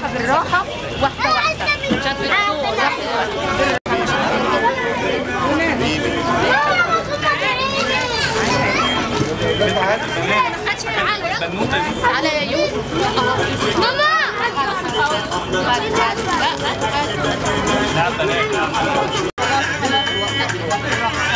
بالراحه بالراحه واحده واحده عشان تدوق. تعالى يا يوسف ماما. لا